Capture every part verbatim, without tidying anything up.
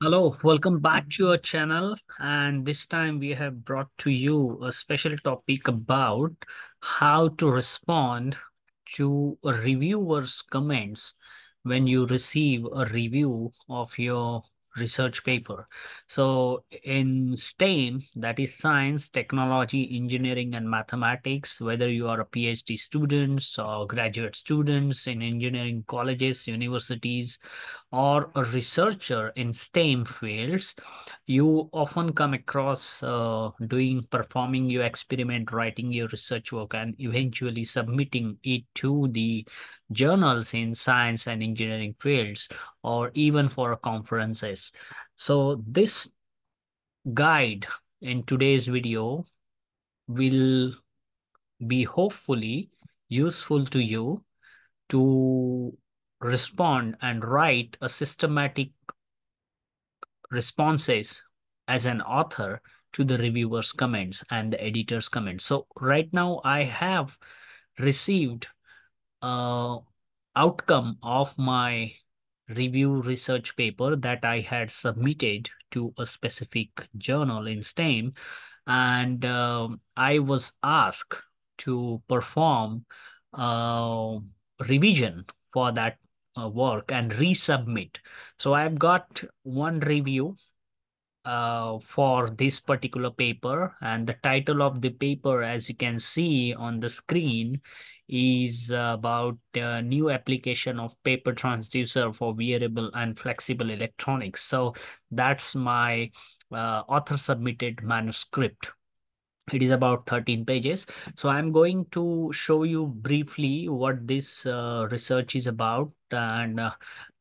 Hello, welcome back to our channel. And this time we have brought to you a special topic about how to respond to a reviewer's comments when you receive a review of your research paper. So in STEM, that is science, technology, engineering, and mathematics, whether you are a PhD student or graduate students in engineering colleges, universities, or a researcher in STEM fields, you often come across uh, doing, performing your experiment, writing your research work, and eventually submitting it to the journals in science and engineering fields, or even for conferences. So this guide in today's video will be hopefully useful to you to respond and write a systematic responses as an author to the reviewer's comments and the editor's comments. So right now I have received uh outcome of my review research paper that I had submitted to a specific journal in STEM, and uh, I was asked to perform uh, revision for that uh, work and resubmit. So I've got one review uh, for this particular paper, and the title of the paper, as you can see on the screen, is about uh, new application of paper transducer for wearable and flexible electronics. So that's my uh, author submitted manuscript. It is about thirteen pages. So I'm going to show you briefly what this uh, research is about, and uh,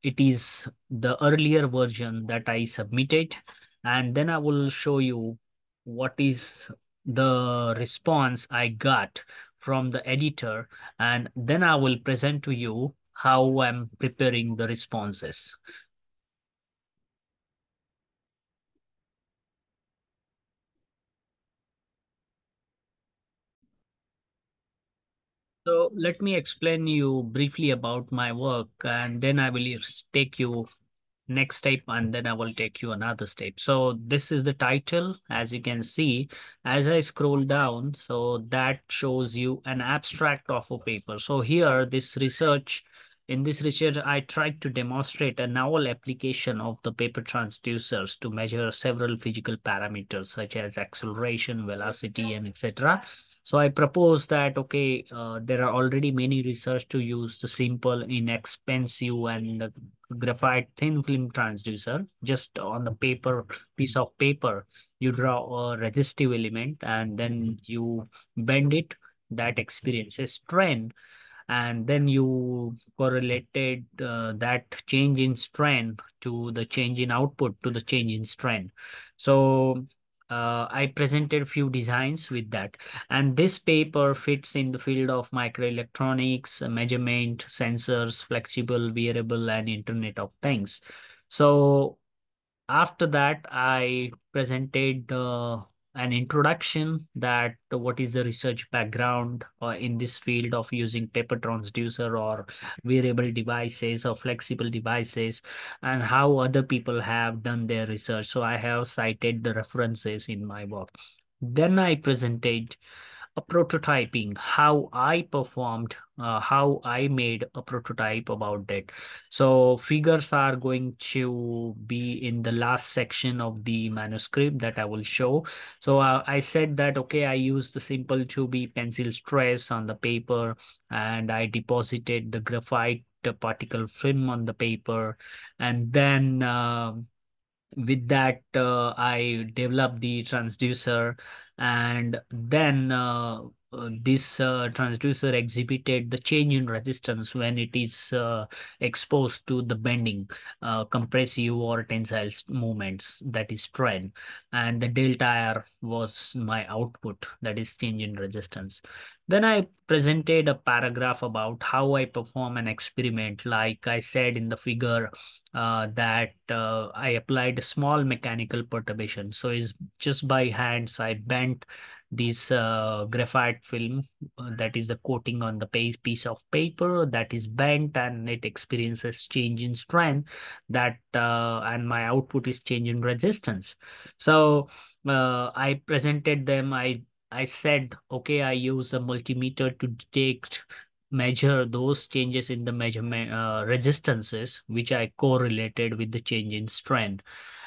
it is the earlier version that I submitted, and then I will show you what is the response I got from the editor, and then I will present to you how I'm preparing the responses. So let me explain you briefly about my work, and then I will take you next step, and then I will take you another step. So this is the title, as you can see, as I scroll down. So that shows you an abstract of a paper. So here, this research, in this research, I tried to demonstrate a novel application of the paper transducers to measure several physical parameters such as acceleration, velocity, and et cetera. So I propose that, okay, uh, there are already many research to use the simple, inexpensive, and graphite thin film transducer. Just on the paper, piece of paper, you draw a resistive element and then you bend it, that experiences strain. And then you correlated uh, that change in strain to the change in output to the change in strain. So Uh, I presented few designs with that, and this paper fits in the field of microelectronics, measurement, sensors, flexible, wearable, and Internet of Things. So after that, I presented uh, an introduction that what is the research background uh, in this field of using paper transducer or wearable devices or flexible devices, and how other people have done their research. So I have cited the references in my work. Then I presented a prototyping, how I performed, uh, how I made a prototype about that. So figures are going to be in the last section of the manuscript that I will show. So uh, I said that, okay, I used the simple two B pencil stress on the paper, and I deposited the graphite particle film on the paper. And then uh, with that, uh, I developed the transducer. And then uh, this uh, transducer exhibited the change in resistance when it is uh, exposed to the bending, uh, compressive or tensile movements, that is strain. And the delta R was my output, that is change in resistance. Then I presented a paragraph about how I perform an experiment. Like I said in the figure, uh, that uh, I applied a small mechanical perturbation. So it's just by hands, I bent this uh, graphite film, uh, that is the coating on the piece of paper, that is bent and it experiences change in strength, that uh, and my output is change in resistance. So uh, I presented them. I I said, okay, I use a multimeter to detect, measure those changes in the measurement uh, resistances, which I correlated with the change in strength,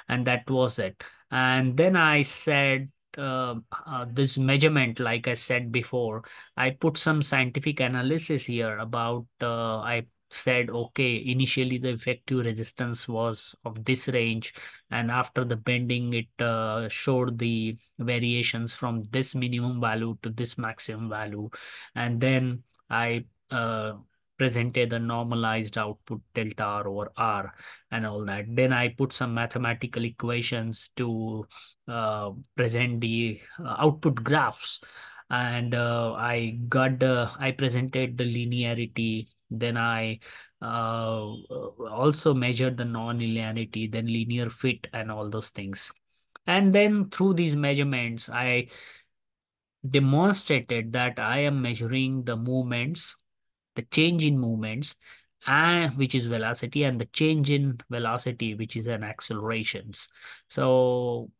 and that was it. And then I said, uh, uh, this measurement, like I said before, I put some scientific analysis here about, uh, I said, okay, initially the effective resistance was of this range, and after the bending, it uh, showed the variations from this minimum value to this maximum value. And then I uh, presented a normalized output delta R over R and all that. Then I put some mathematical equations to uh, present the output graphs. And uh, I got, uh, I presented the linearity. Then I uh, also measured the non-linearity, then linear fit and all those things. And then through these measurements, I demonstrated that I am measuring the movements, the change in movements, and which is velocity, and the change in velocity, which is an accelerations. So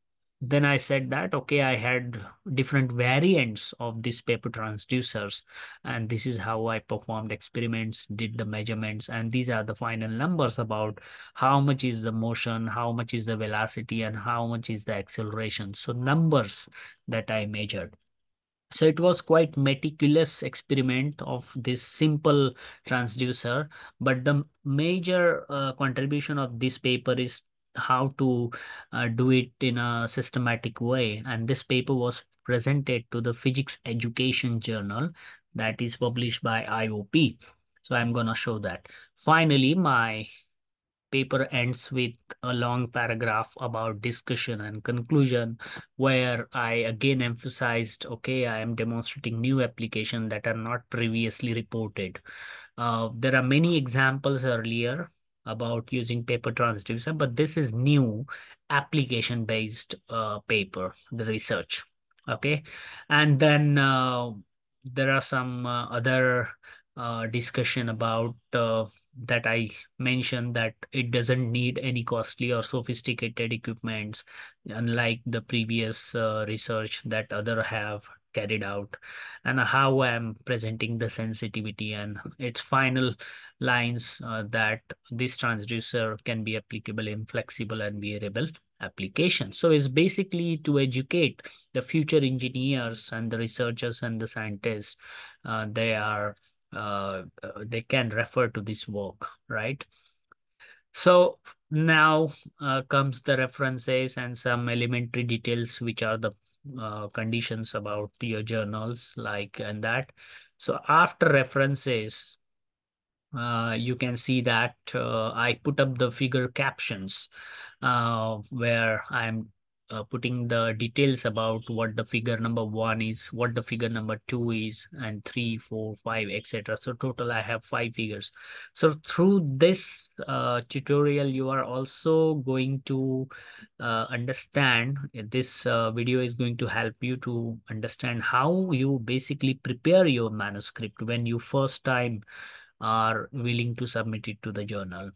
then I said that, okay, I had different variants of these paper transducers, and this is how I performed experiments, did the measurements, and these are the final numbers about how much is the motion, how much is the velocity, and how much is the acceleration. So numbers that I measured. So it was quite meticulous experiment of this simple transducer, but the major uh, contribution of this paper is how to uh, do it in a systematic way. And this paper was presented to the Physics Education Journal, that is published by I O P. So I'm going to show that. Finally, my paper ends with a long paragraph about discussion and conclusion, where I again emphasized, okay, I am demonstrating new applications that are not previously reported. Uh, there are many examples earlier about using paper transducer, but this is new application-based uh, paper, the research, okay? And then uh, there are some uh, other uh, discussion about uh, that I mentioned, that it doesn't need any costly or sophisticated equipments, unlike the previous uh, research that others have carried out, and how I'm presenting the sensitivity and its final lines uh, that this transducer can be applicable in flexible and variable applications. So it's basically to educate the future engineers and the researchers and the scientists. Uh, they are Uh, they can refer to this work, right? So now uh, comes the references and some elementary details, which are the uh, conditions about your journals, like and that. So after references, uh, you can see that uh, I put up the figure captions uh, where I'm Uh, putting the details about what the figure number one is, what the figure number two is, and three, four, five, et cetera. So total, I have five figures. So through this uh, tutorial, you are also going to uh, understand, this uh, video is going to help you to understand how you basically prepare your manuscript when you first time are willing to submit it to the journal.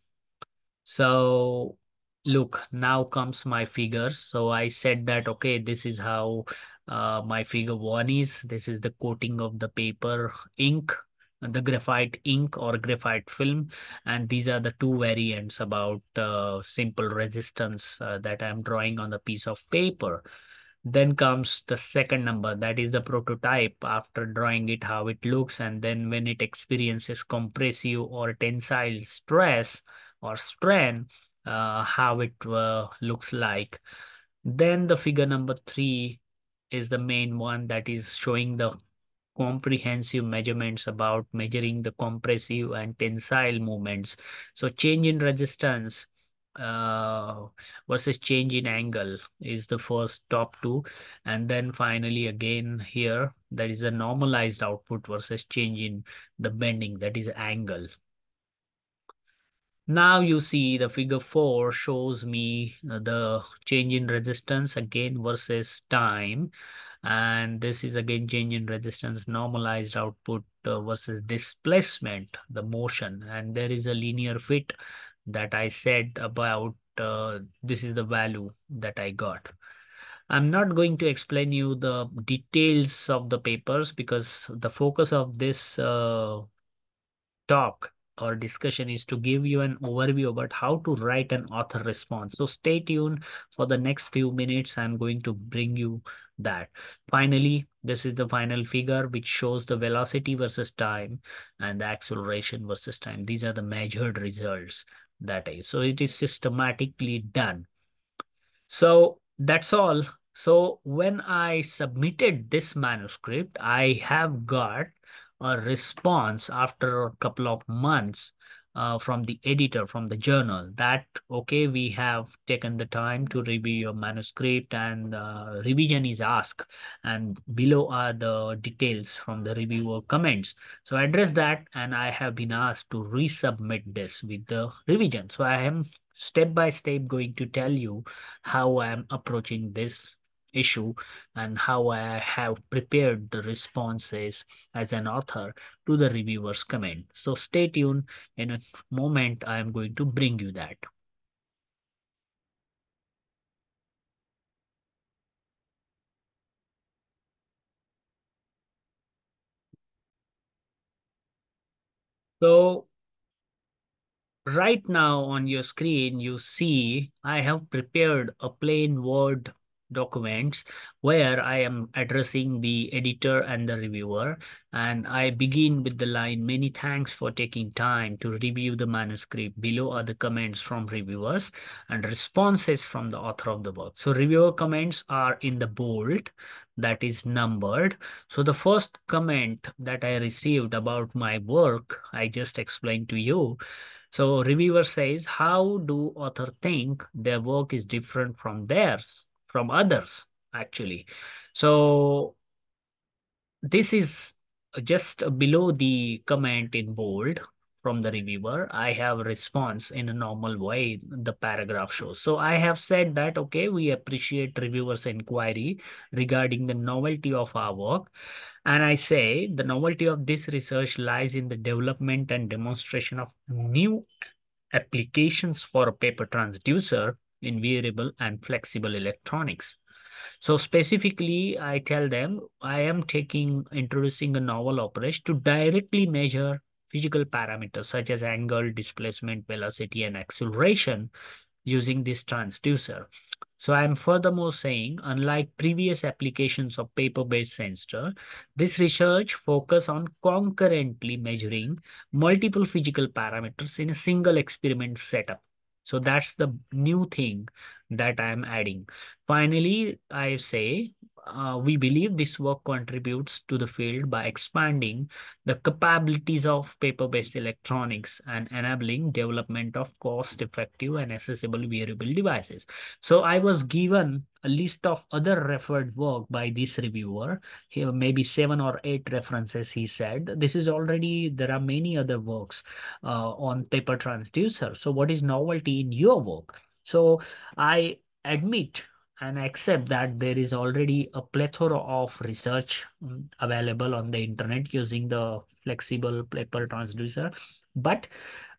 So look, now comes my figures. So I said that, okay, this is how uh, my figure one is. This is the coating of the paper ink, the graphite ink or graphite film. And these are the two variants about uh, simple resistance uh, that I'm drawing on the piece of paper. Then comes the second number, that is the prototype, after drawing it, how it looks. And then when it experiences compressive or tensile stress or strain, Uh, how it uh, looks like. Then the figure number three is the main one, that is showing the comprehensive measurements about measuring the compressive and tensile movements. So change in resistance uh, versus change in angle is the first top two. And then finally, again here, that is the normalized output versus change in the bending, that is angle. Now you see the figure four shows me the change in resistance again versus time And this is again change in resistance, normalized output uh, versus displacement, the motion. And there is a linear fit that I said about. Uh, this is the value that I got. I'm not going to explain you the details of the papers because the focus of this uh, talk or discussion is to give you an overview about how to write an author response. So stay tuned for the next few minutes. I'm going to bring you that. Finally, this is the final figure which shows the velocity versus time and the acceleration versus time. These are the measured results that is. So it is systematically done. So that's all. So when I submitted this manuscript, I have got a response after a couple of months uh, from the editor, from the journal, that, okay, we have taken the time to review your manuscript and uh, revision is asked. And below are the details from the reviewer comments. So I address that and I have been asked to resubmit this with the revision. So I am step by step going to tell you how I am approaching this issue and how I have prepared the responses as an author to the reviewer's comment. So stay tuned. In a moment, I am going to bring you that. So right now on your screen, you see I have prepared a plain Word documents where I am addressing the editor and the reviewer, and I begin with the line, many thanks for taking time to review the manuscript. Below are the comments from reviewers and responses from the author of the work. So reviewer comments are in the bold, that is numbered. So the first comment that I received about my work, I just explained to you. So reviewer says, how do author think their work is different from theirs? From others, actually. So this is just below the comment in bold from the reviewer. I have a response in a normal way, the paragraph shows. So I have said that, okay, we appreciate reviewer's inquiry regarding the novelty of our work. And I say the novelty of this research lies in the development and demonstration of new applications for a paper transducer in variable and flexible electronics. So specifically, I tell them I am taking introducing a novel operation to directly measure physical parameters such as angle, displacement, velocity, and acceleration using this transducer. So I am furthermore saying, unlike previous applications of paper-based sensor, this research focuses on concurrently measuring multiple physical parameters in a single experiment setup. So that's the new thing that I'm adding. Finally, I say, uh, we believe this work contributes to the field by expanding the capabilities of paper-based electronics and enabling development of cost-effective and accessible wearable devices. So I was given a list of other referred work by this reviewer. Here, maybe seven or eight references, he said. This is already, there are many other works uh, on paper transducer. So what is novelty in your work? So I admit and accept that there is already a plethora of research available on the internet using the flexible paper transducer. But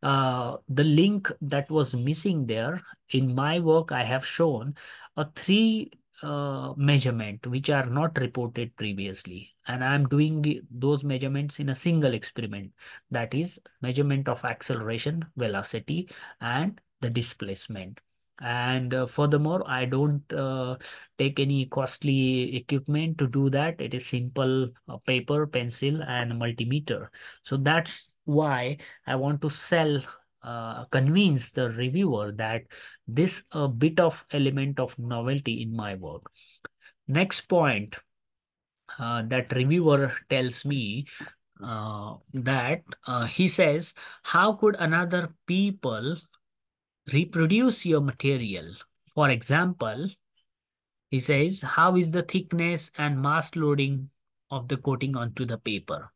uh, the link that was missing there, in my work, I have shown a three uh, measurement which are not reported previously. And I'm doing the, those measurements in a single experiment. That is measurement of acceleration, velocity, and the displacement. And uh, furthermore, I don't uh, take any costly equipment to do that. It is simple uh, paper, pencil, and multimeter. So that's why I want to sell, uh, convince the reviewer that this a uh, bit of element of novelty in my work. Next point uh, that reviewer tells me uh, that uh, he says, how could another people reproduce your material? For example, he says, how is the thickness and mass loading of the coating onto the paper?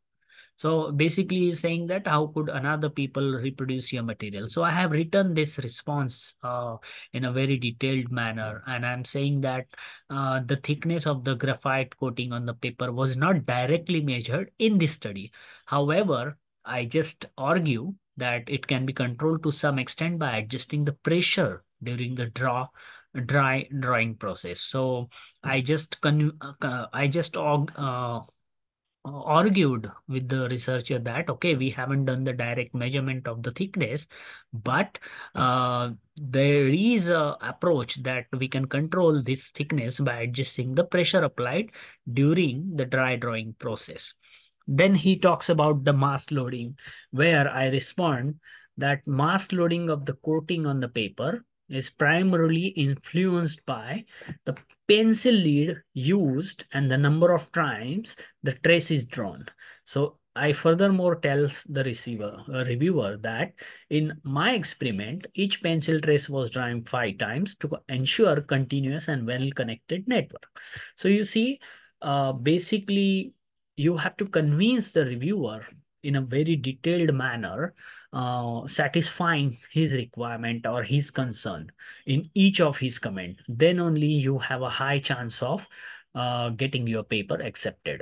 So basically he's saying that how could another people reproduce your material? So I have written this response uh, in a very detailed manner. And I'm saying that uh, the thickness of the graphite coating on the paper was not directly measured in this study. However, I just argue that it can be controlled to some extent by adjusting the pressure during the draw dry drawing process. So I just con uh, I just uh, argued with the researcher that, okay, we haven't done the direct measurement of the thickness, but uh, there is an approach that we can control this thickness by adjusting the pressure applied during the dry drawing process. Then he talks about the mass loading, where I respond that mass loading of the coating on the paper is primarily influenced by the pencil lead used and the number of times the trace is drawn. So I furthermore tells the receiver, uh, reviewer that in my experiment, each pencil trace was drawn five times to ensure continuous and well-connected network. So you see, uh, basically, you have to convince the reviewer in a very detailed manner, uh, satisfying his requirement or his concern in each of his comment. Then only you have a high chance of uh, getting your paper accepted.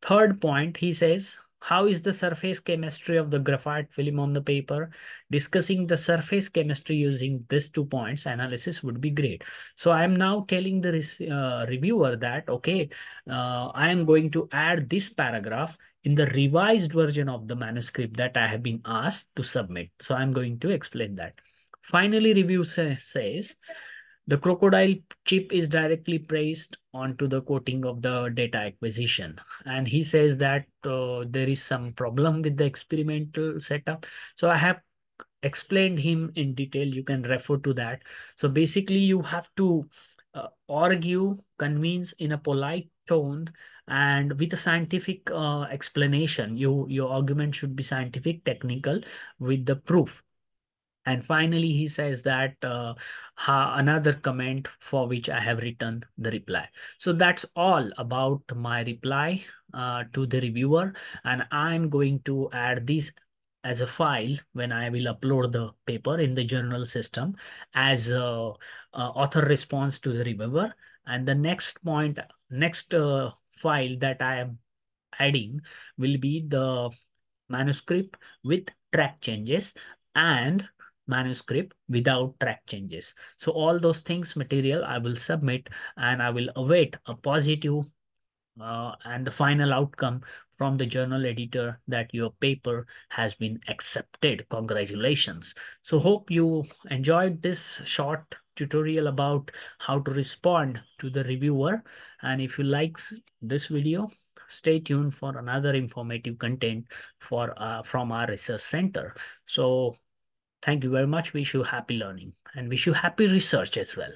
Third point, he says, how is the surface chemistry of the graphite film on the paper? Discussing the surface chemistry using these two points analysis would be great. So I am now telling the uh, reviewer that, okay, uh, I am going to add this paragraph in the revised version of the manuscript that I have been asked to submit. So I'm going to explain that. Finally, review say, says, the crocodile chip is directly placed onto the coating of the data acquisition. And he says that uh, there is some problem with the experimental setup. So I have explained him in detail. You can refer to that. So basically you have to uh, argue, convince in a polite tone and with a scientific uh, explanation. You, your argument should be scientific, technical with the proof. And finally, he says that uh, ha, another comment for which I have written the reply. So that's all about my reply uh, to the reviewer. And I'm going to add this as a file when I will upload the paper in the journal system as a, a author response to the reviewer. And the next point, next uh, file that I am adding will be the manuscript with track changes and manuscript without track changes. So all those things material I will submit, and I will await a positive uh, and the final outcome from the journal editor that your paper has been accepted. Congratulations. So hope you enjoyed this short tutorial about how to respond to the reviewer. And if you like this video, stay tuned for another informative content for uh, from our research center. So thank you very much. Wish you happy learning and wish you happy research as well.